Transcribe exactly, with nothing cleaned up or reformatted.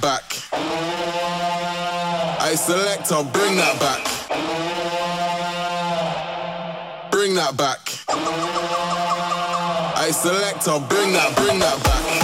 that back. I select, I'll bring that back. Bring that back. I select, I'll bring that, bring that back.